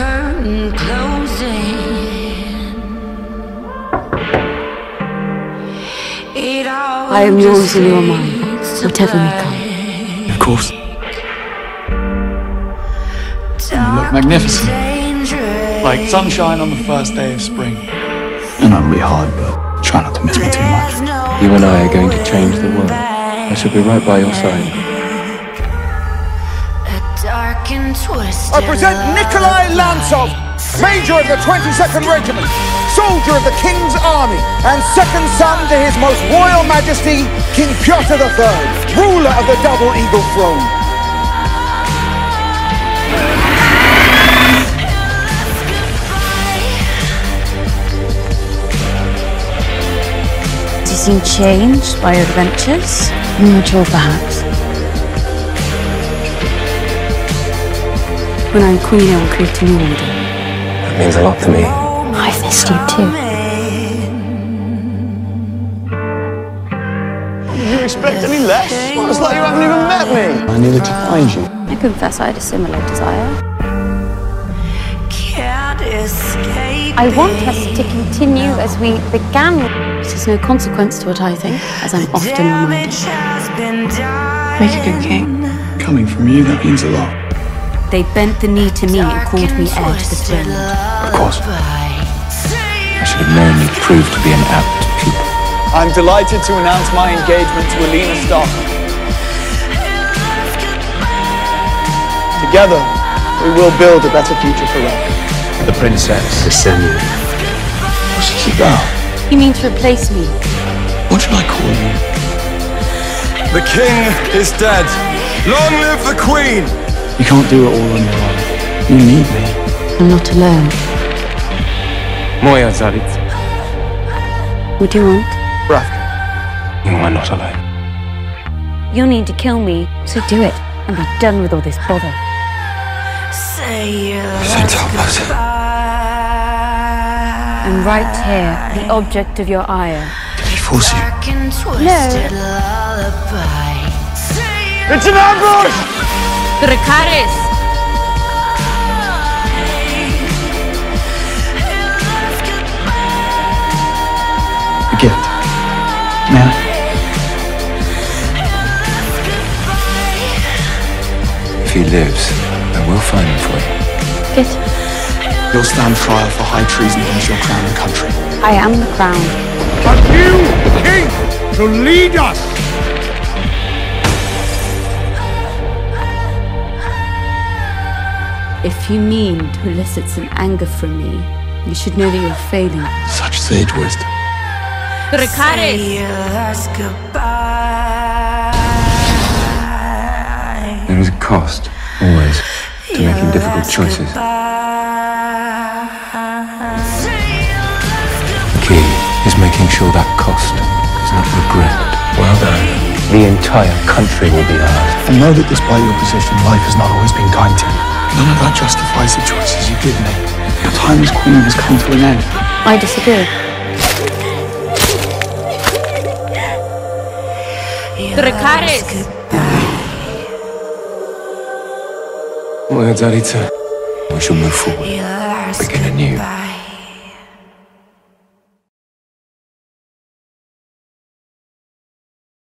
curtain closing. It all I am yours in your mind, whatever may come. Of course. You look magnificent. Like sunshine on the first day of spring. And I'll be hard, but try not to miss me too much. You and I are going to change the world. I shall be right by your side. I present Nikolai Lantsov, Major of the 22nd Regiment, Soldier of the King's Army, and second son to His Most Royal Majesty, King Piotr III, Ruler of the Double Eagle Throne. Do you seem changed by your adventures? Immature, perhaps. When I'm queen, I will create a new order. That means a lot to me. I've missed you too. You expect any less? Well, it's like you haven't even met me. I needed to find you. I confess I had a similar desire. I want us to continue as we began. It is no consequence to what I think, as I'm often reminded. Make a good king. Coming from you, that means a lot. They bent the knee to me and called me heir to the throne. Of course. I should have known you'd proved to be an apt pupil. I'm delighted to announce my engagement to Alina Stark. Together, we will build a better future for Ravka. The princess is sending you. What should she go? You mean to replace me? What should I call you? The king is dead. Long live the queen! You can't do it all on your own. You need me. I'm not alone. Moya, Tsaritsa. What do you want? Ravka. You are not alone. You'll need to kill me, so do it and be done with all this bother. Don't talk about it. I'm right here, the object of your ire. Did he force you? No. It's an ambush! Dracarys! A gift. Now. If he lives, I will find him for you. Good. You'll stand trial for high treason against your crown and country. I am the crown. But you, King, shall lead us! If you mean to elicit some anger from me, you should know that you're failing. Such sage wisdom. Dracarys! There is a cost, always, to making difficult choices. The key is making sure that cost is not regretted. Well done. The entire country will be ours. And know that despite your position, life has not always been kind to you. None of that justifies the choices you did make. Your time as queen has come to an end. I disagree. Dracarys! Well, Tsaritsa, we shall move forward. Begin anew.